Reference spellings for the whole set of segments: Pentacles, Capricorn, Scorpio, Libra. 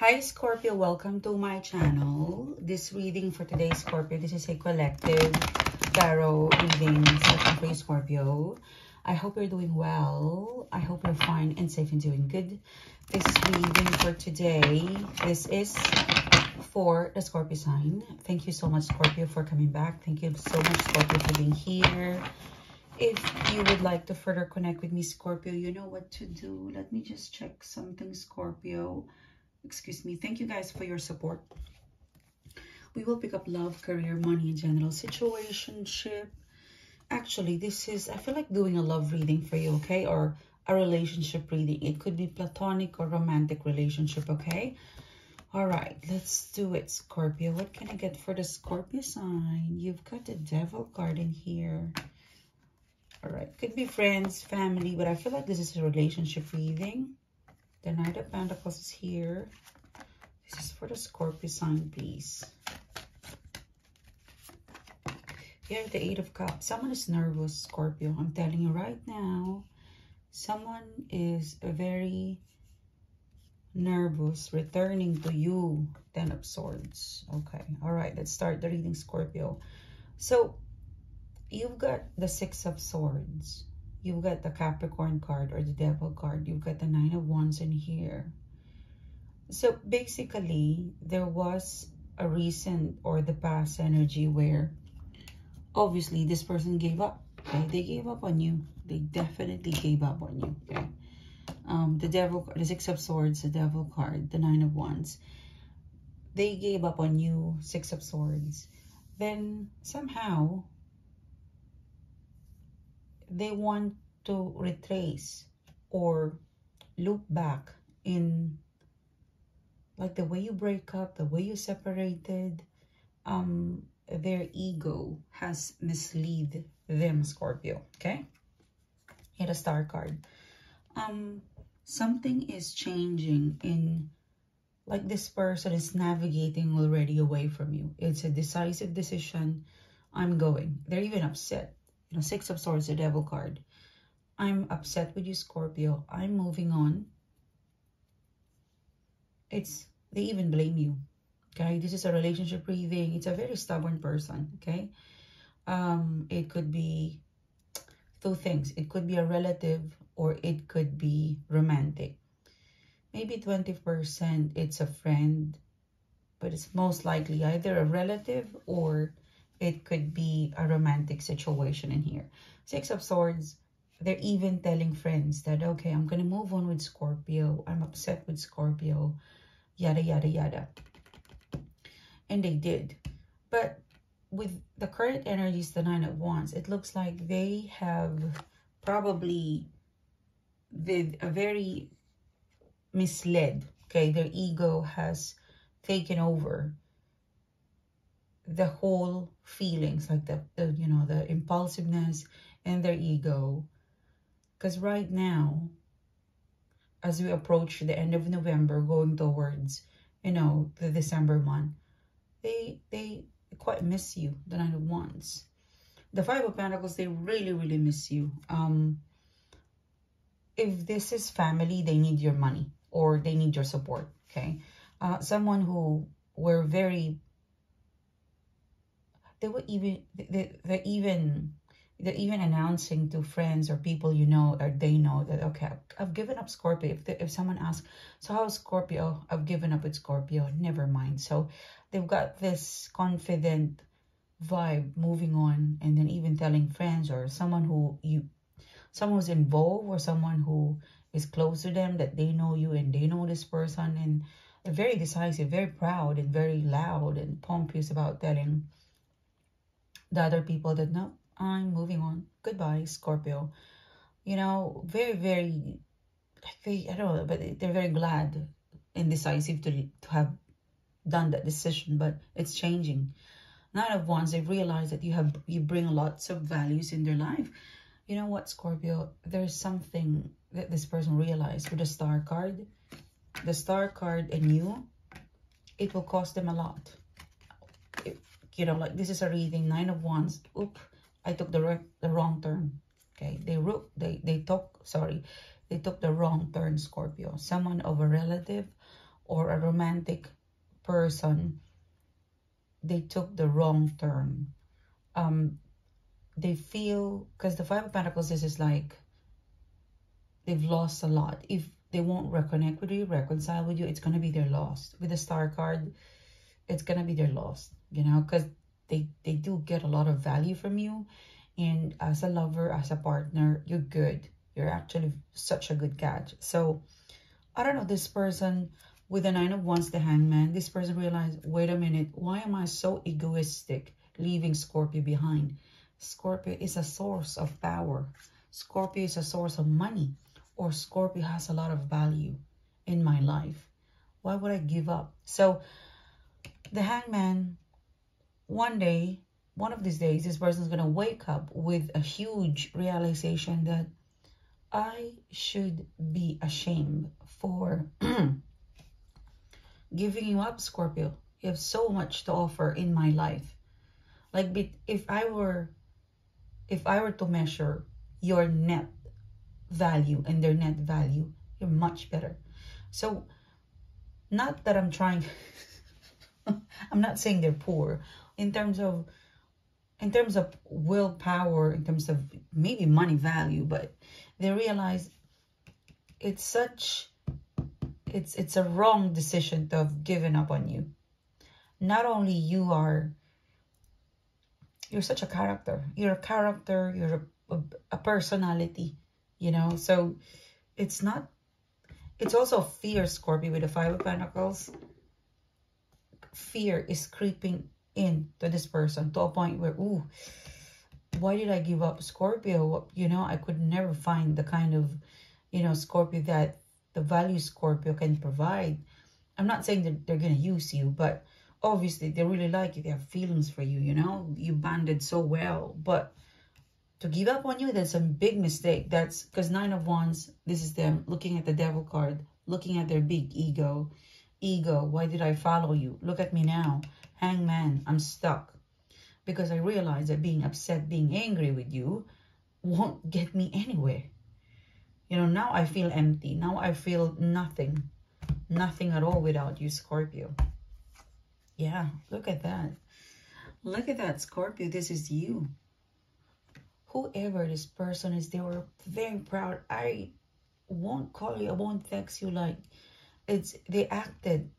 Hi Scorpio, welcome to my channel. This reading for today, Scorpio, this is a collective tarot reading for you, Scorpio. I hope you're doing well. I hope you're fine and safe and doing good. This reading for today, this is for the Scorpio sign. Thank you so much, Scorpio, for coming back. Thank you so much, Scorpio, for being here. If you would like to further connect with me, Scorpio, you know what to do. Let me just check something, Scorpio. Excuse me. Thank you guys for your support. We will pick up love, career, money in general, situationship. Actually, this is, I feel like doing a love reading for you, okay? Or a relationship reading. It could be platonic or romantic relationship, okay? All right, let's do it, Scorpio. What can I get for the Scorpio sign? You've got the Devil card in here. All right, could be friends, family, but I feel like this is a relationship reading. The Knight of Pentacles is here. This is for the Scorpio sign, please. You have the Eight of Cups. Someone is nervous, Scorpio. I'm telling you right now. Someone is very nervous, returning to you. Ten of Swords. Okay. All right. Let's start the reading, Scorpio. So, you've got the Six of Swords. You've got the Capricorn card or the Devil card. You've got the Nine of Wands in here. So basically, there was a recent or the past energy where obviously this person gave up. Okay? They gave up on you. They definitely gave up on you. Okay? The Devil, the Six of Swords, the Devil card, the Nine of Wands. They gave up on you, Six of Swords. Then somehow they want to retrace or loop back in like the way you break up, the way you separated. Their ego has misled them, Scorpio, okay? Hit a Star card. Something is changing in like this person is navigating already away from you. It's a decisive decision. I'm going. They're even upset. You know, Six of Swords, the Devil card. I'm upset with you, Scorpio. I'm moving on. They even blame you. Okay, this is a relationship reading. It's a very stubborn person. Okay, it could be two things. It could be a relative, or it could be romantic. Maybe 20%. It's a friend, but it's most likely either a relative or it could be a romantic situation in here. Six of Swords, they're even telling friends that, okay, I'm going to move on with Scorpio. I'm upset with Scorpio. Yada, yada, yada. And they did. But with the current energies, the Nine of Wands, it looks like they have probably been a very misled. Okay, their ego has taken over the whole feelings, like the you know, the impulsiveness and their ego. Because right now, as we approach the end of November, going towards, you know, the December month, they quite miss you, the Nine of Wands. The Five of Pentacles, they really, really miss you. If this is family, they need your money or they need your support, okay? Someone who were very... They're even announcing to friends or people you know, or they know that, okay, I've given up Scorpio. If someone asks, so how's Scorpio? I've given up with Scorpio. Never mind. So they've got this confident vibe moving on, and then even telling friends or someone who someone who's involved or someone who is close to them that they know you and they know this person, and they're very decisive, very proud, and very loud and pompous about telling the other people that, no, I'm moving on. Goodbye, Scorpio. You know, very, very, I don't know, but they're very glad and decisive to have done that decision, but it's changing. Nine of Wands, they've realized that you bring lots of values in their life. You know what, Scorpio? There's something that this person realized with the Star card. The Star card and you, it will cost them a lot. You know, like this is a reading, Nine of Wands. Oop, I took the wrong turn. Okay, they took the wrong turn, Scorpio. Someone of a relative or a romantic person, they took the wrong turn. They feel, because the Five of Pentacles, this is like they've lost a lot. If they won't reconnect with you, reconcile with you, it's going to be their loss. With the Star card, it's going to be their loss, you know, because they do get a lot of value from you. And as a lover, as a partner, you're good. You're actually such a good catch. So, I don't know, this person with the Nine of Wands, the Hangman, this person realized, wait a minute, why am I so egoistic leaving Scorpio behind? Scorpio is a source of power. Scorpio is a source of money. Or Scorpio has a lot of value in my life. Why would I give up? So, the Hangman, one day, one of these days, this person's going to wake up with a huge realization that I should be ashamed for giving you up, Scorpio. You have so much to offer in my life. Like, if I were to measure your net value and their net value, you're much better. So, not that I'm trying, I'm not saying they're poor. In terms of willpower, in terms of maybe money value, but they realize it's a wrong decision to have given up on you. Not only you're such a character. You're a character, you're a personality, you know. So it's also fear, Scorpio, with the Five of Pentacles. Fear is creeping into this person to a point where, ooh, why did I give up Scorpio? You know, I could never find the kind of, you know, Scorpio that the value Scorpio can provide. I'm not saying that they're going to use you, but obviously they really like you. They have feelings for you, you know, you bonded so well, but to give up on you, that's a big mistake. That's because Nine of Wands, this is them looking at the Devil card, looking at their big ego. Ego, why did I follow you? Look at me now. Hangman, I'm stuck because I realize that being upset, being angry with you won't get me anywhere. You know, now I feel empty. Now I feel nothing. Nothing at all without you, Scorpio. Yeah, look at that. Look at that, Scorpio. This is you. Whoever this person is, they were very proud. I won't call you. I won't text you. Like, it's, they acted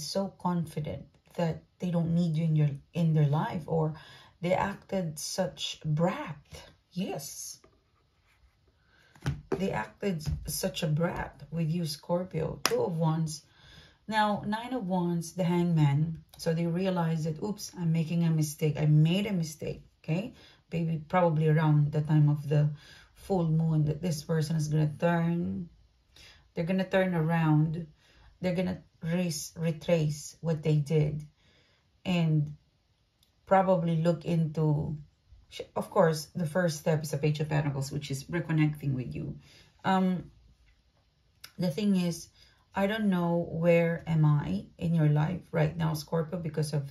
so confident that they don't need you in their life, or they acted such brat. Yes. They acted such a brat with you, Scorpio. Two of Wands. Now, Nine of Wands, the Hangman. So they realized that, oops, I'm making a mistake. I made a mistake, okay? Maybe probably around the time of the full moon that this person is going to turn. They're going to turn around. They're going to retrace what they did and probably look into, of course, the first step is the Page of Pentacles, which is reconnecting with you. The thing is, I don't know where am I in your life right now, Scorpio, because of,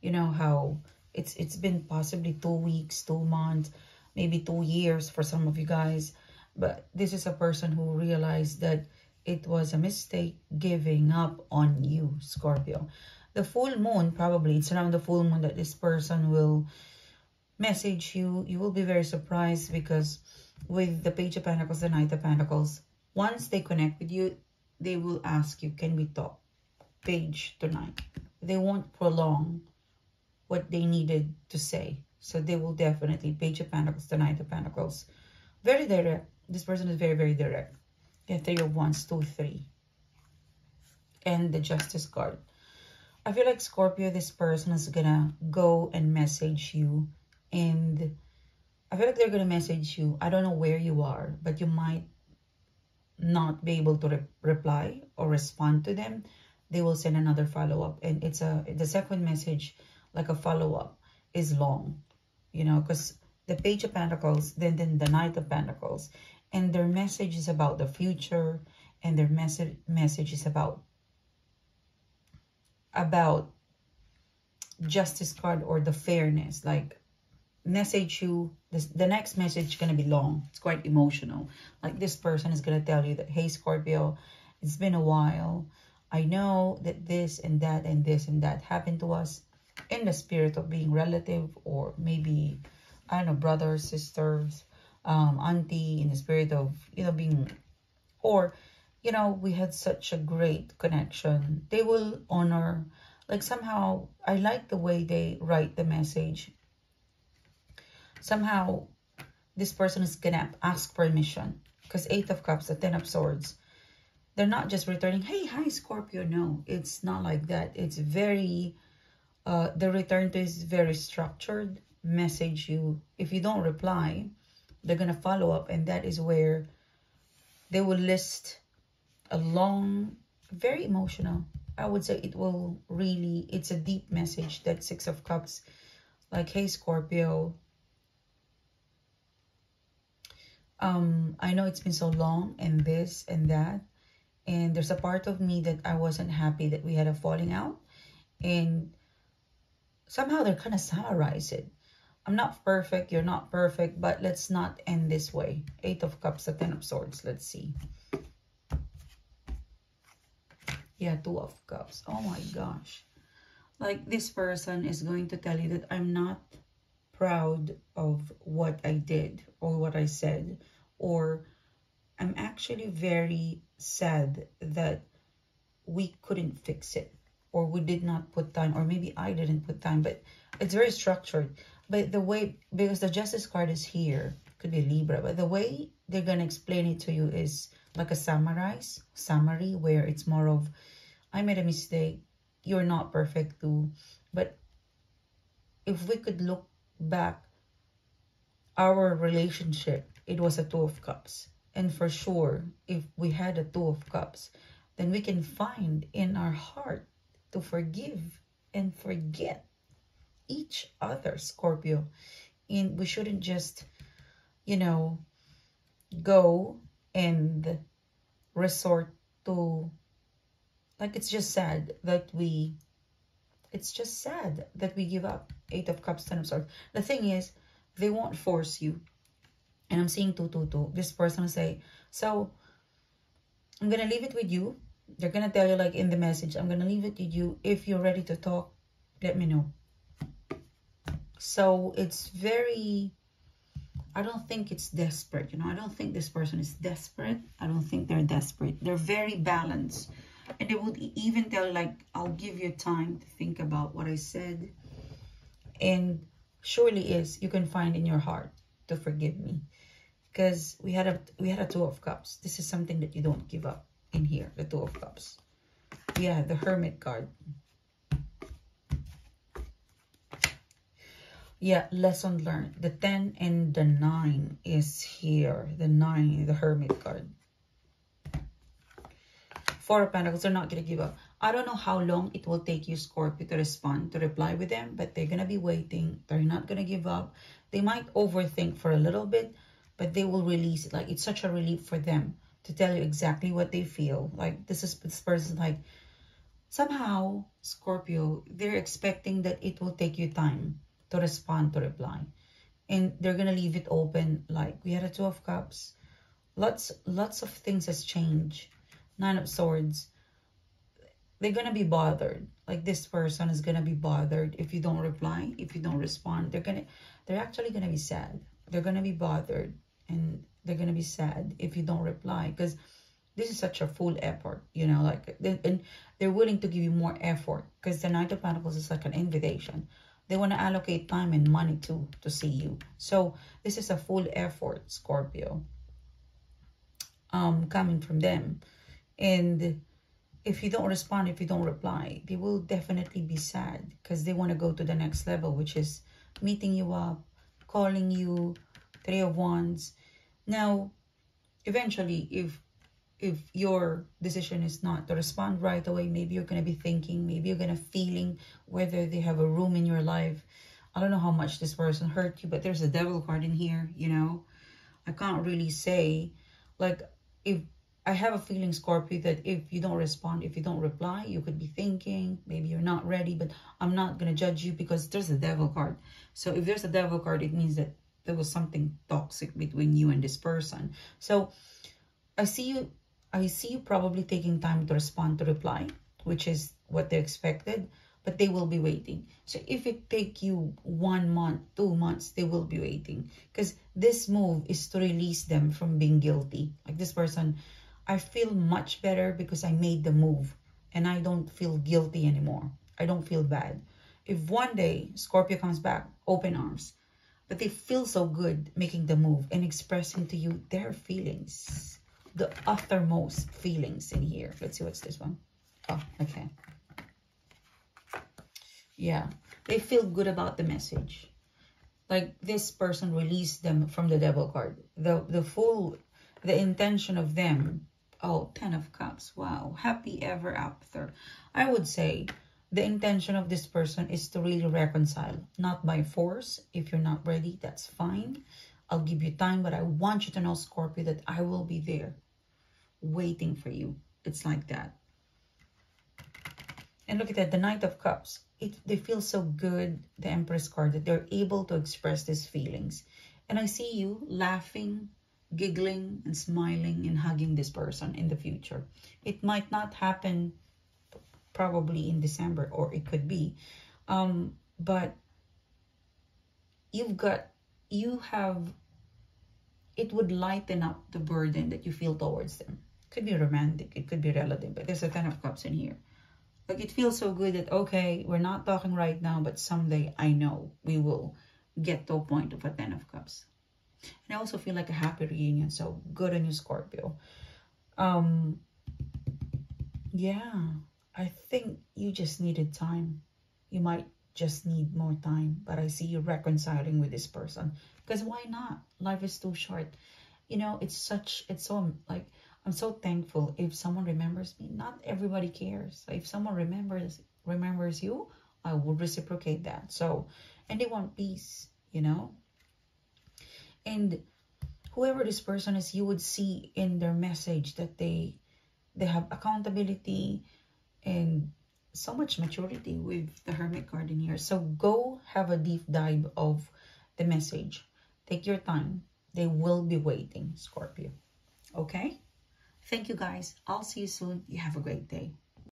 you know, how it's been possibly 2 weeks, 2 months, maybe 2 years for some of you guys. But this is a person who realized that it was a mistake giving up on you, Scorpio. The full moon, probably, it's around the full moon that this person will message you. You will be very surprised because with the Page of Pentacles, the Knight of Pentacles, once they connect with you, they will ask you, can we talk? Page to Knight. They won't prolong what they needed to say. So they will definitely, Page of Pentacles, the Knight of Pentacles. Very direct. This person is very, very direct. Yeah, Three of Wands, 2, 3. And the Justice card. I feel like, Scorpio, this person is gonna go and message you. And I feel like they're gonna message you. I don't know where you are, but you might not be able to reply or respond to them. They will send another follow-up. And it's the second message, like a follow-up, is long. You know, because the Page of Pentacles, then the Knight of Pentacles. And their message is about the future, and their message is about Justice card or the fairness. Like, message you, the next message is going to be long. It's quite emotional. Like, this person is going to tell you that, hey, Scorpio, it's been a while. I know that this and that and this and that happened to us, in the spirit of being relative, or maybe, I don't know, brothers, sisters, auntie, in the spirit of, you know, being, or, you know, we had such a great connection. They will honor, like somehow, I like the way they write the message. Somehow, this person is going to ask permission. Because 8 of Cups, the 10 of Swords, they're not just returning, hey, hi, Scorpio. No, it's not like that. It's very, the return to is very structured. Message you. If you don't reply, they're going to follow up. And that is where they will list a long, very emotional. I would say it will really, it's a deep message, that 6 of Cups. Like, hey, Scorpio. I know it's been so long, and this and that, and there's a part of me that I wasn't happy that we had a falling out, and somehow they're kind of summarize it. I'm not perfect, you're not perfect, but let's not end this way. 8 of Cups, the 10 of Swords, let's see. Yeah, 2 of Cups, oh my gosh. Like, this person is going to tell you that I'm not proud of what I did or what I said, or I'm actually very sad that we couldn't fix it, or we did not put time, or maybe I didn't put time, but it's very structured. But the way, because the Justice card is here, could be Libra, but the way they're going to explain it to you is like a summary, where it's more of, I made a mistake, you're not perfect too, but if we could look back our relationship, it was a 2 of Cups. And for sure, if we had a 2 of Cups, then we can find in our heart to forgive and forget each other, Scorpio. And we shouldn't just, you know, go and resort to, like, it's just sad that we give up. 8 of Cups, 10 of Swords. The thing is, they won't force you. And I'm seeing 222. This person will say, so I'm going to leave it with you. They're going to tell you, like, in the message, I'm going to leave it with you. If you're ready to talk, let me know. So it's very, I don't think it's desperate. You know, I don't think this person is desperate. I don't think they're desperate. They're very balanced. And they would even tell, like, I'll give you time to think about what I said. And surely is, you can find in your heart to forgive me. Because we had a 2 of Cups. This is something that you don't give up in here, the 2 of Cups. Yeah, the Hermit card. Yeah, lesson learned. The 10 and the 9 is here. The 9, the Hermit card. 4 of Pentacles, they're not going to give up. I don't know how long it will take you, Scorpio, to respond, to reply with them, but they're going to be waiting. They're not going to give up. They might overthink for a little bit, but they will release it. Like, it's such a relief for them to tell you exactly what they feel. Like, this person, like, somehow, Scorpio, they're expecting that it will take you time to respond, to reply. And they're going to leave it open. Like, we had a 2 of Cups. Lots of things has changed. 9 of Swords. They're going to be bothered. Like, this person is going to be bothered if you don't reply, if you don't respond. They're actually going to be sad. They're going to be bothered, and they're going to be sad if you don't reply, because this is such a full effort, you know, like, and they're willing to give you more effort, because the Knight of Pentacles is like an invitation. They want to allocate time and money too to see you. So this is a full effort, Scorpio, coming from them. And if you don't respond, if you don't reply, they will definitely be sad, because they want to go to the next level, which is meeting you up, calling you, 3 of Wands. Now, eventually, if your decision is not to respond right away, maybe you're going to be thinking, maybe you're going to feeling whether they have a room in your life. I don't know how much this person hurt you, but there's a Devil card in here, you know. I can't really say, like, if I have a feeling, Scorpio, that if you don't respond, if you don't reply, you could be thinking, maybe you're not ready, but I'm not going to judge you, because there's a Devil card. So if there's a Devil card, it means that there was something toxic between you and this person. So I see you I see you probably taking time to respond to reply, which is what they expected, but they will be waiting. So if it take you 1 month, 2 months, they will be waiting, because this move is to release them from being guilty. Like this person, I feel much better because I made the move and I don't feel guilty anymore. I don't feel bad. If one day Scorpio comes back, open arms, but they feel so good making the move and expressing to you their feelings, the uttermost feelings in here. Let's see what's this one. Oh, okay. Yeah, they feel good about the message. Like this person released them from the Devil card. The intention of them. Oh, 10 of Cups. Wow. Happy ever after. I would say the intention of this person is to really reconcile. Not by force. If you're not ready, that's fine. I'll give you time, but I want you to know, Scorpio, that I will be there waiting for you. It's like that. And look at that, the Knight of Cups. They feel so good, the Empress card, that they're able to express these feelings. And I see you laughing, giggling, and smiling, and hugging this person in the future. It might not happen probably in December, or it could be. But it would lighten up the burden that you feel towards them. It could be romantic, it could be relative, but there's a 10 of Cups in here. Like it feels so good that, okay, we're not talking right now, but someday I know we will get to a point of a 10 of Cups. And I also feel like a happy reunion. So good on you, Scorpio. Yeah, I think you just needed time. You might just need more time, but I see you reconciling with this person. Because why not? Life is too short. You know, I'm so thankful if someone remembers me. Not everybody cares. If someone remembers you, I will reciprocate that. So, and they want peace, you know. And whoever this person is, you would see in their message that they have accountability and so much maturity with the Hermit card in here. So go have a deep dive of the message. Take your time. They will be waiting, Scorpio. Okay? Thank you, guys. I'll see you soon. You have a great day.